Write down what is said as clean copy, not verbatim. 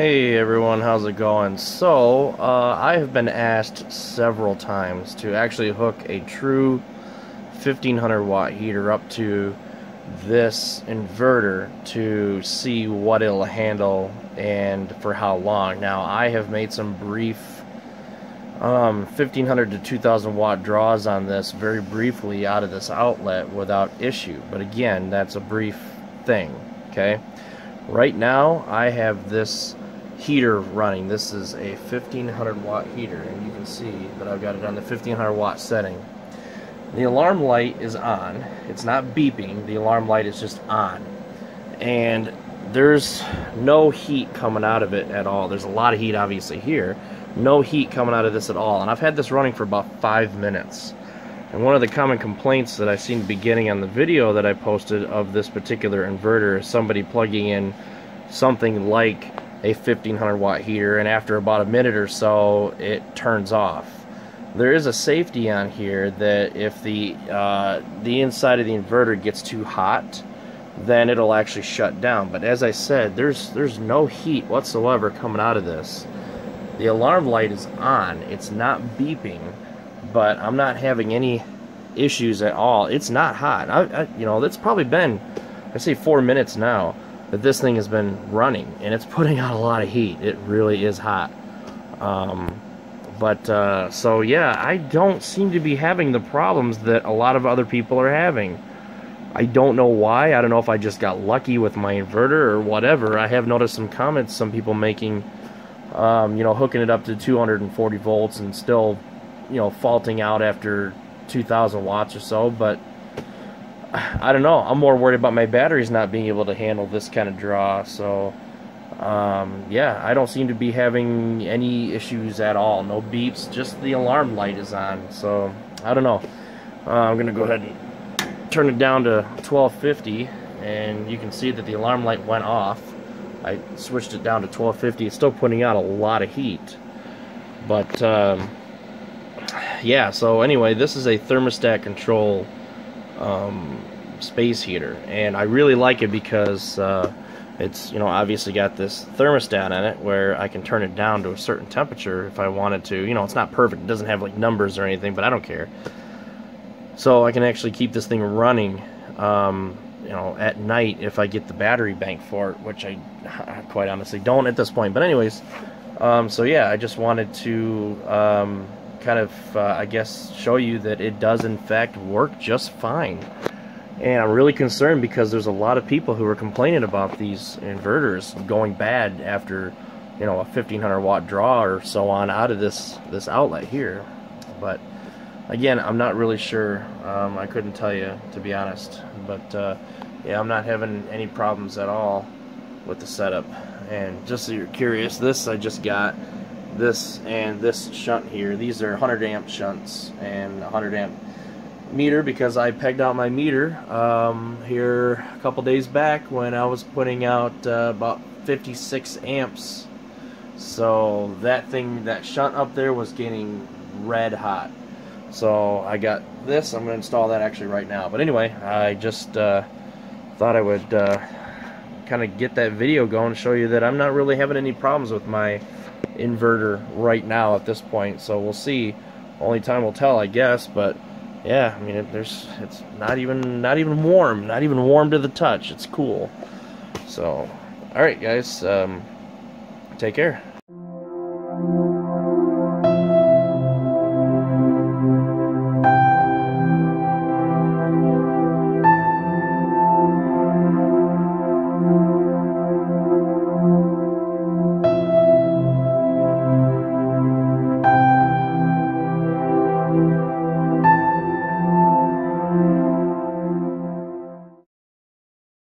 Hey everyone, how's it going? So, I have been asked several times to actually hook a true 1500 watt heater up to this inverter to see what it'll handle and for how long. Now, I have made some brief 1500 to 2000 watt draws on this very briefly out of this outlet without issue, but again, that's a brief thing, okay? Right now, I have this heater running. This is a 1500 watt heater, and you can see that I've got it on the 1500 watt setting. The alarm light is on. It's not beeping. The alarm light is just on. And there's no heat coming out of it at all. There's a lot of heat, obviously, here. No heat coming out of this at all. And I've had this running for about 5 minutes. And one of the common complaints that I seem to be getting on the video that I posted of this particular inverter is somebody plugging in something like a 1500 watt heater, and after about a minute or so it turns off. There is a safety on here that if the inside of the inverter gets too hot, then it'll actually shut down. But as I said, there's no heat whatsoever coming out of this. The alarm light is on. It's not beeping, but I'm not having any issues at all. It's not hot. You know, it's probably been, I say, 4 minutes now that this thing has been running, and it's putting out a lot of heat. It really is hot. So yeah, I don't seem to be having the problems that a lot of other people are having. I don't know why. I don't know if I just got lucky with my inverter or whatever. I have noticed some comments, some people making, you know, hooking it up to 240 volts and still, you know, faulting out after 2,000 watts or so, but I don't know. I'm more worried about my batteries not being able to handle this kind of draw, so yeah, I don't seem to be having any issues at all. No beeps, just the alarm light is on, so I don't know. I'm going to go ahead and turn it down to 1250, and you can see that the alarm light went off. I switched it down to 1250. It's still putting out a lot of heat, but yeah, so anyway, this is a thermostat control space heater, and I really like it because it's, you know, obviously got this thermostat in it where I can turn it down to a certain temperature if I wanted to. You know, it's not perfect, it doesn't have like numbers or anything, but I don't care. So I can actually keep this thing running, you know, at night if I get the battery bank for it, which I quite honestly don't at this point. But anyways, so yeah, I just wanted to kind of, I guess, show you that it does in fact work just fine. And I'm really concerned because there's a lot of people who are complaining about these inverters going bad after, you know, a 1500 watt draw or so on out of this outlet here. But again, I'm not really sure. I couldn't tell you, to be honest. But yeah, I'm not having any problems at all with the setup. And just so you're curious, this I just got. This and this shunt here, these are 100 amp shunts and 100 amp meter, because I pegged out my meter here a couple days back when I was putting out about 56 amps. So that shunt up there was getting red hot. So I got this. I'm going to install that actually right now. But anyway, I just thought I would kind of get that video going and show you that I'm not really having any problems with my inverter right now at this point, so we'll see. Only time will tell, I guess. But yeah, I mean, it's not even warm, not even warm to the touch. It's cool. So all right, guys, take care.